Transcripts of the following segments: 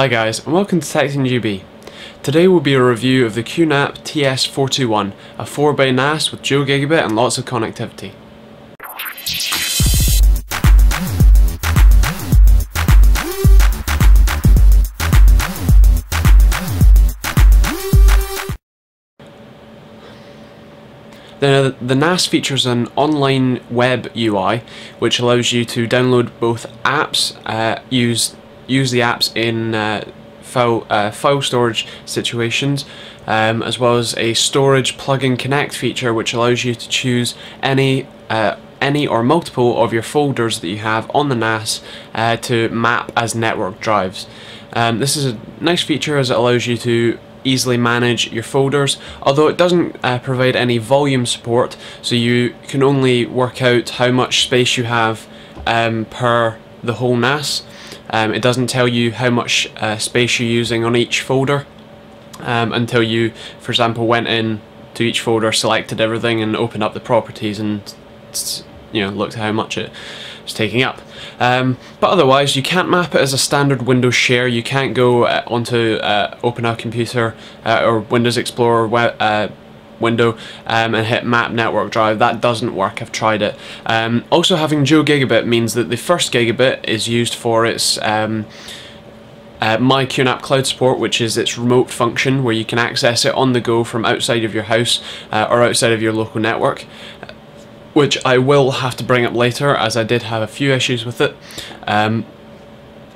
Hi guys, and welcome to TechteamGB. Today will be a review of the QNAP TS-421, a 4-bay NAS with dual gigabit and lots of connectivity. The NAS features an online web UI, which allows you to download both apps, use the apps in file storage situations, as well as a storage plug and connect feature, which allows you to choose any or multiple of your folders that you have on the NAS to map as network drives. This is a nice feature as it allows you to easily manage your folders, although it doesn't provide any volume support, so you can only work out how much space you have per the whole NAS. It doesn't tell you how much space you're using on each folder until you, for example, went in to each folder, selected everything and opened up the properties and, you know, looked at how much it was taking up. But otherwise, you can't map it as a standard Windows share. You can't go onto Open a Computer or Windows Explorer window and hit map network drive. That doesn't work. I've tried it. Also, having dual gigabit means that the first gigabit is used for its MyQNAP cloud support, which is its remote function where you can access it on the go from outside of your house or outside of your local network, which I will have to bring up later as I did have a few issues with it. And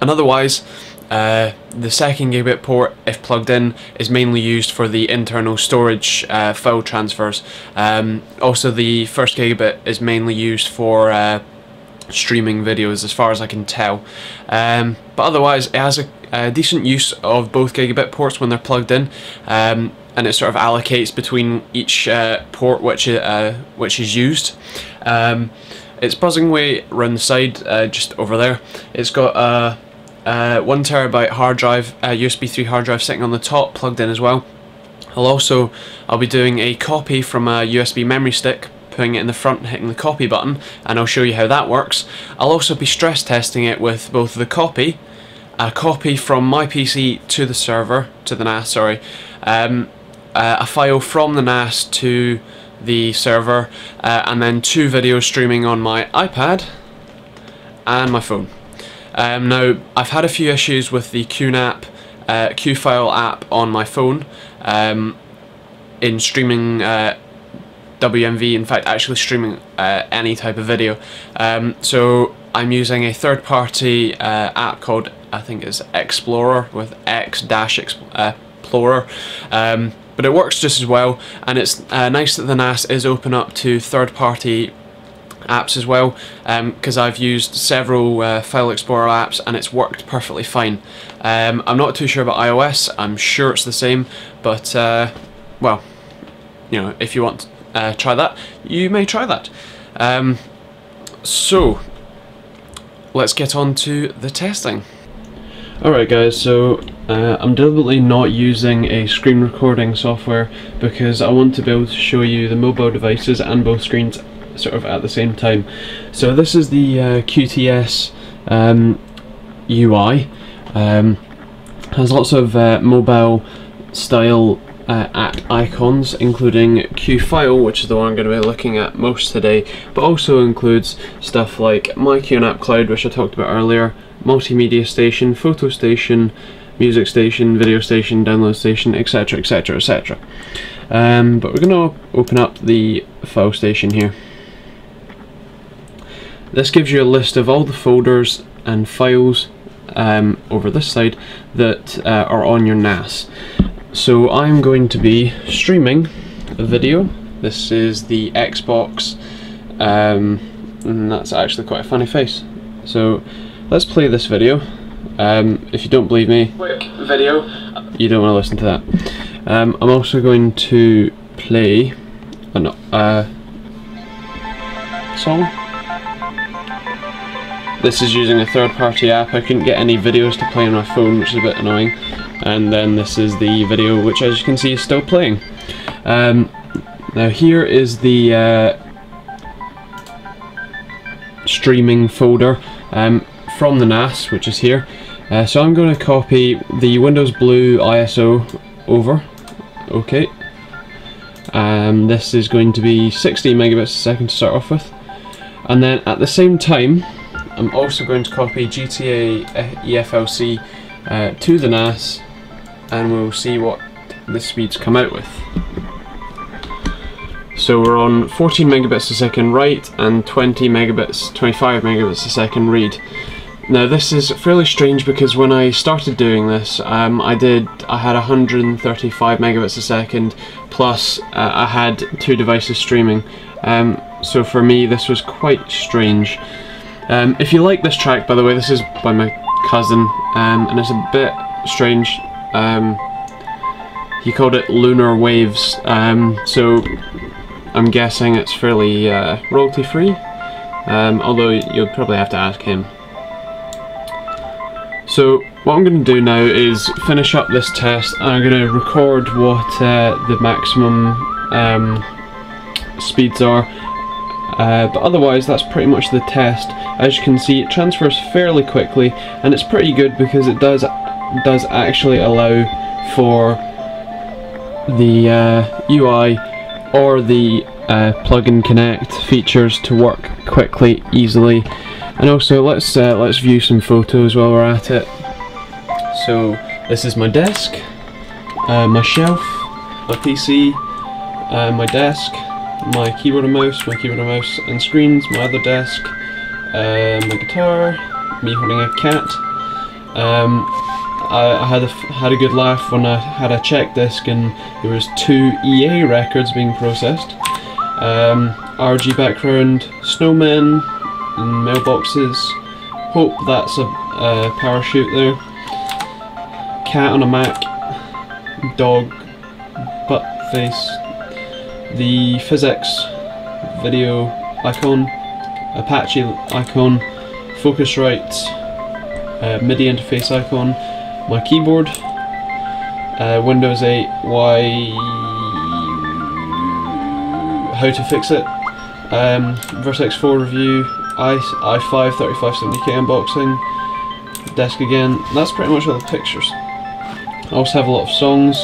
otherwise, the second gigabit port, if plugged in, is mainly used for the internal storage file transfers. Also, the first gigabit is mainly used for streaming videos, as far as I can tell. But otherwise, it has a decent use of both gigabit ports when they're plugged in, and it sort of allocates between each port which is used. It's buzzing way around the side, just over there. It's got a 1TB hard drive, USB 3 hard drive sitting on the top, plugged in as well. I'll be doing a copy from a USB memory stick, putting it in the front, hitting the copy button, and I'll show you how that works. I'll also be stress testing it with both the copy, a copy from my PC to the server, to the NAS, sorry, a file from the NAS to the server, and then two videos streaming on my iPad and my phone. Now, I've had a few issues with the QNAP QFile app on my phone in streaming WMV, in fact actually streaming any type of video. So I'm using a third party app called, I think it's Xplorer, with X-Explorer, but it works just as well, and it's nice that the NAS is open up to third party apps as well, because I've used several File Explorer apps and it's worked perfectly fine. I'm not too sure about iOS, I'm sure it's the same, but well, you know, if you want to try that, you may try that. So let's get on to the testing. Alright guys, so I'm deliberately not using a screen recording software because I want to be able to show you the mobile devices and both screens sort of at the same time. So this is the QTS UI. Has lots of mobile style app icons, including QFile, which is the one I'm going to be looking at most today, but also includes stuff like MyQNAP Cloud, which I talked about earlier, Multimedia Station, Photo Station, Music Station, Video Station, Download Station, etc, etc, etc. But we're going to open up the file station here. This gives you a list of all the folders and files over this side that are on your NAS. So I'm going to be streaming a video. This is the Xbox, and that's actually quite a funny face. So let's play this video. If you don't believe me, quick video. You don't want to listen to that. I'm also going to play an song. This is using a third-party app. I couldn't get any videos to play on my phone, which is a bit annoying. And then this is the video, which as you can see is still playing. Now here is the streaming folder from the NAS, which is here. So I'm going to copy the Windows Blue ISO over. Okay. This is going to be 16 megabits a second to start off with. And then at the same time, I'm also going to copy GTA EFLC to the NAS, and we'll see what the speeds come out with. So we're on 14 megabits a second write and 25 megabits a second read. Now this is fairly strange because when I started doing this, I had 135 megabits a second, plus I had two devices streaming. So for me this was quite strange. If you like this track, by the way, this is by my cousin, and it's a bit strange. He called it Lunar Waves, so I'm guessing it's fairly royalty free, although you'll probably have to ask him. So what I'm going to do now is finish up this test, and I'm going to record what the maximum speeds are. But otherwise that's pretty much the test. As you can see, it transfers fairly quickly, and it's pretty good because it does actually allow for the UI or the plug and connect features to work quickly, easily. And also let's view some photos while we're at it. So this is my desk, my shelf, my PC, my desk, my keyboard and mouse, and screens, my other desk, my guitar, me holding a cat. I had a good laugh when I had a check disc and there was 2 EA records being processed. RG background, snowmen, and mailboxes. Hope that's a parachute there. Cat on a Mac, dog, butt face. The PhysX video icon, Apache icon, Focusrite MIDI interface icon, my keyboard, Windows 8, how to fix it, Vertex 4 review, i5 3570K unboxing, desk again. That's pretty much all the pictures. I also have a lot of songs.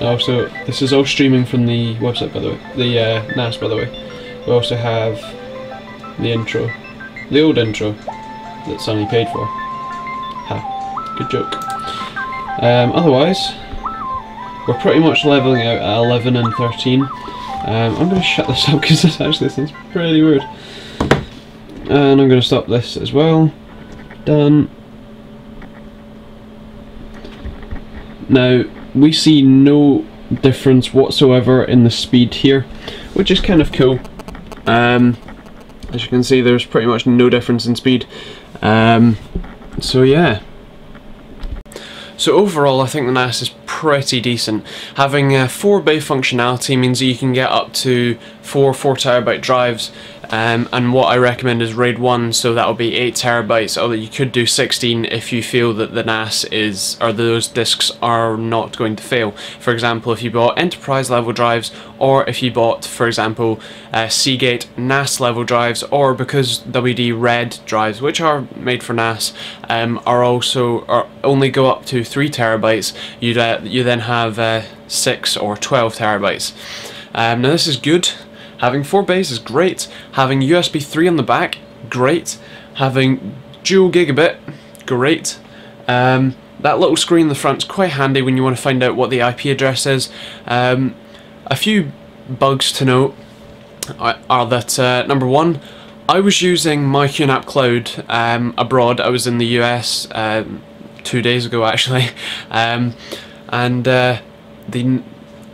Also, this is all streaming from the website, by the way, the NAS, by the way. We also have the intro, the old intro that Sonny paid for. Ha, good joke. Otherwise, we're pretty much leveling out at 11 and 13. I'm going to shut this up because this actually sounds pretty weird. And I'm going to stop this as well. Done. Now, we see no difference whatsoever in the speed here, which is kind of cool. As you can see, there's pretty much no difference in speed. So yeah. So overall, I think the NAS is pretty decent. Having 4-bay functionality means that you can get up to 4 4TB drives, and what I recommend is RAID 1, so that'll be 8TB, although you could do 16 if you feel that the NAS is, or those discs are not going to fail. For example, if you bought enterprise level drives, or if you bought, for example, Seagate NAS level drives, or because WD Red drives, which are made for NAS, are only go up to 3TB, you then have 6 or 12TB. Now this is good. Having 4 bays is great. Having USB 3 on the back, great. Having dual gigabit, great. That little screen in the front is quite handy when you want to find out what the IP address is. A few bugs to note are that number one, I was using MyQNAP Cloud abroad. I was in the US 2 days ago actually, and I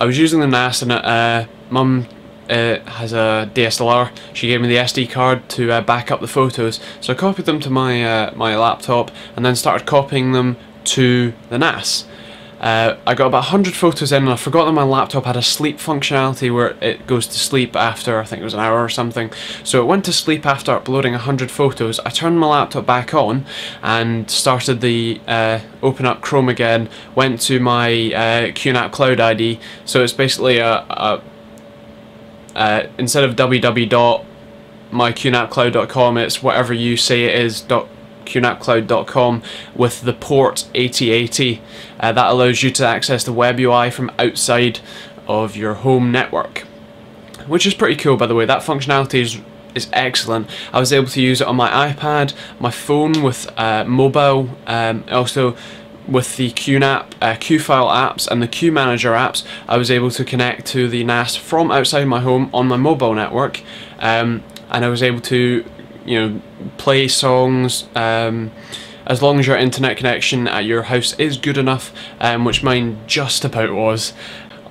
was using the NAS, and Mum has a DSLR. She gave me the SD card to back up the photos, so I copied them to my my laptop and then started copying them to the NAS. I got about 100 photos in, and I forgot that my laptop had a sleep functionality where it goes to sleep after, I think it was an hour or something. So it went to sleep after uploading 100 photos. I turned my laptop back on and started the open up Chrome again, went to my QNAP Cloud ID, so it's basically instead of www.myqnapcloud.com, it's whatever you say it is qnapcloud.com with the port 8080. That allows you to access the web UI from outside of your home network, which is pretty cool, by the way. That functionality is excellent. I was able to use it on my iPad, my phone, with mobile, also with the QNAP, QFile apps and the QManager apps. I was able to connect to the NAS from outside my home on my mobile network, and I was able to, you know, play songs, as long as your internet connection at your house is good enough, which mine just about was.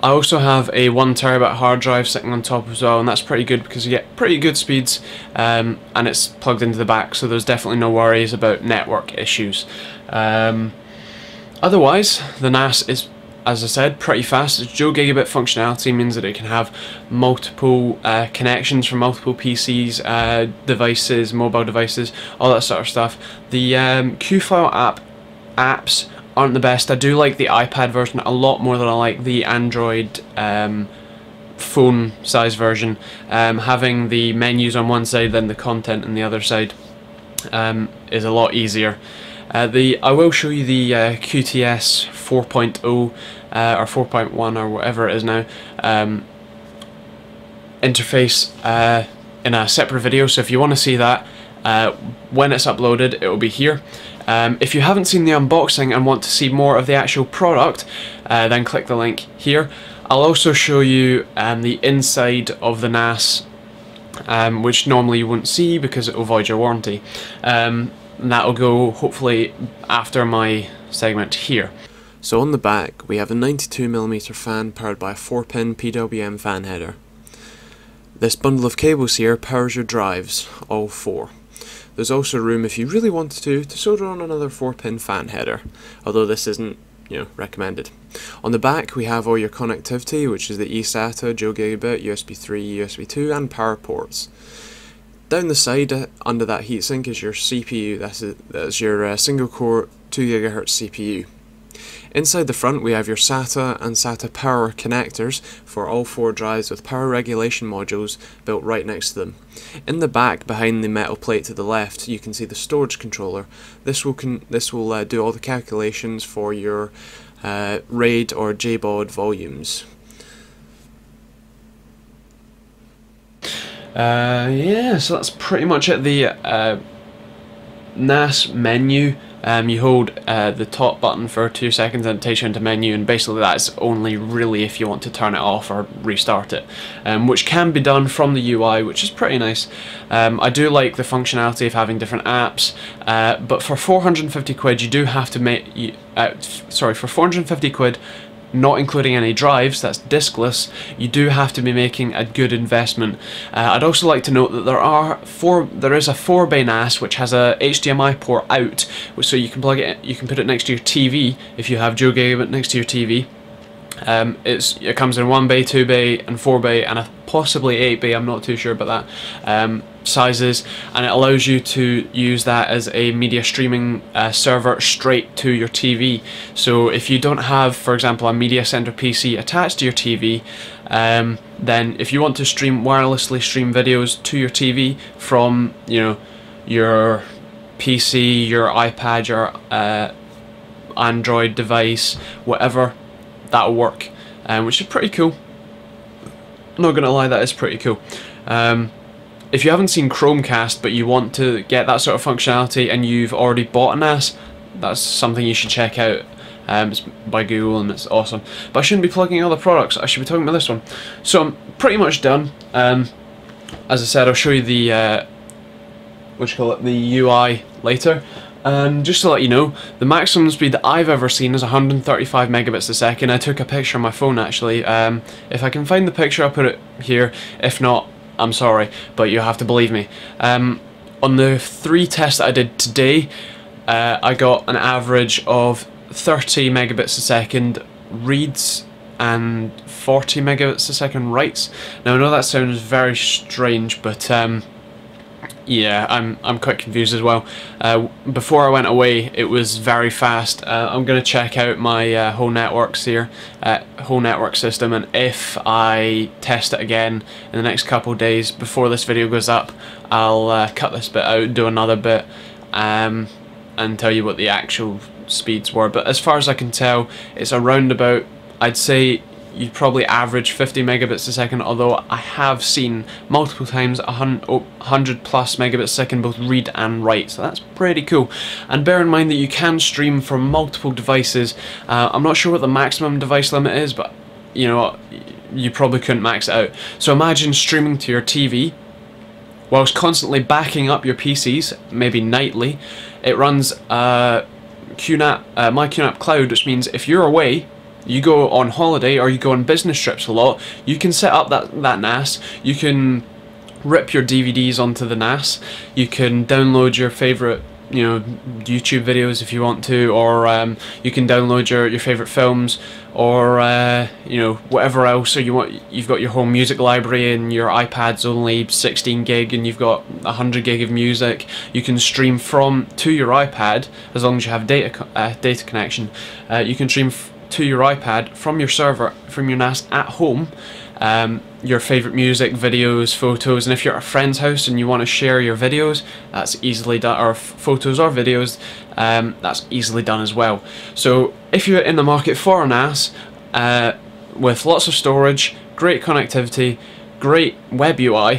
I also have a 1TB hard drive sitting on top as well, and that's pretty good because you get pretty good speeds, and it's plugged into the back, so there's definitely no worries about network issues. Otherwise, the NAS is, as I said, pretty fast. Its dual gigabit functionality means that it can have multiple connections from multiple PCs, devices, mobile devices, all that sort of stuff. The QFile apps aren't the best. I do like the iPad version a lot more than I like the Android phone size version, having the menus on one side then the content on the other side is a lot easier. I will show you the QTS 4.0 or 4.1 or whatever it is now interface in a separate video, so if you want to see that when it's uploaded, it will be here. If you haven't seen the unboxing and want to see more of the actual product, then click the link here. I'll also show you the inside of the NAS, which normally you won't see because it will void your warranty. And that'll go hopefully after my segment here. So on the back we have a 92mm fan powered by a 4-pin PWM fan header. This bundle of cables here powers your drives, all 4. There's also room, if you really wanted to solder on another 4-pin fan header, although this isn't, you know, recommended. On the back we have all your connectivity, which is the eSATA, dual gigabit, USB 3, USB 2 and power ports. Down the side, under that heatsink, is your CPU. That's your single core 2GHz CPU. Inside the front we have your SATA and SATA power connectors for all 4 drives with power regulation modules built right next to them. In the back, behind the metal plate to the left, you can see the storage controller. This will do all the calculations for your RAID or JBOD volumes. Yeah, so that's pretty much it. The NAS menu, you hold the top button for 2 seconds and it takes you into menu, and basically that's only really if you want to turn it off or restart it, which can be done from the UI, which is pretty nice. I do like the functionality of having different apps, but for 450 quid you do have to make, for 450 quid, not including any drives, that's diskless, you do have to be making a good investment. I'd also like to note that there is a 4-bay NAS which has a HDMI port out, so you can plug it, you can put it next to your TV if you have dual gigabit next to your TV. It comes in 1-bay, 2-bay and 4-bay and a possibly 8-bay, I'm not too sure about that, sizes, and it allows you to use that as a media streaming server straight to your TV. So if you don't have, for example, a media center PC attached to your TV, then if you want to wirelessly stream videos to your TV from, you know, your PC, your iPad, your Android device, whatever, that'll work, which is pretty cool. I'm not gonna lie, that is pretty cool. If you haven't seen Chromecast but you want to get that sort of functionality and you've already bought a NAS, that's something you should check out. It's by Google and it's awesome. But I shouldn't be plugging other products, I should be talking about this one. So I'm pretty much done. As I said, I'll show you the the UI later. And just to let you know, the maximum speed that I've ever seen is 135 megabits a second. I took a picture on my phone actually. If I can find the picture, I'll put it here. If not, I'm sorry, but you have to believe me. On the 3 tests that I did today, I got an average of 30 megabits a second reads and 40 megabits a second writes. Now I know that sounds very strange, but yeah, I'm quite confused as well. Before I went away, it was very fast. I'm gonna check out my whole networks here, whole network system, and if I test it again in the next couple of days before this video goes up, I'll cut this bit out, do another bit, and tell you what the actual speeds were, but as far as I can tell, it's around about, I'd say you'd probably average 50 megabits a second, although I have seen multiple times 100 plus megabits a second both read and write, so that's pretty cool. And bear in mind that you can stream from multiple devices. I'm not sure what the maximum device limit is, but you know what, you probably couldn't max it out. So imagine streaming to your TV whilst constantly backing up your PCs, maybe nightly. It runs MyQNAP Cloud, which means if you're away, you go on holiday or you go on business trips a lot, you can set up that NAS, you can rip your DVDs onto the NAS, you can download your favourite, you know, YouTube videos if you want to, or you can download your favourite films, or you know, whatever else. So you want, you've got your whole music library and your iPad's only 16 gig and you've got 100 gig of music. You can stream from to your iPad as long as you have data connection. You can stream to your iPad from your server, from your NAS at home, your favourite music, videos, photos, and if you're at a friend's house and you want to share your videos, that's easily done, or photos or videos, that's easily done as well. So if you're in the market for a NAS with lots of storage, great connectivity, great web UI,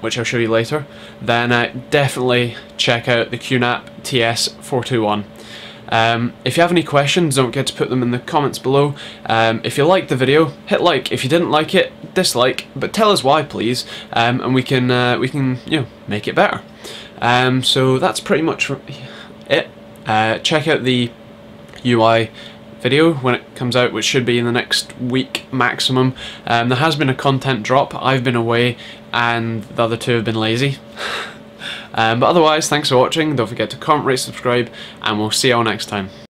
which I'll show you later, then definitely check out the QNAP TS-421. If you have any questions, don't forget to put them in the comments below. If you liked the video, hit like. If you didn't like it, dislike. But tell us why, please, and we can you know, make it better. So that's pretty much it. Check out the UI video when it comes out, which should be in the next week maximum. There has been a content drop. I've been away, and the other two have been lazy. But otherwise, thanks for watching, don't forget to comment, rate, subscribe, and we'll see you all next time.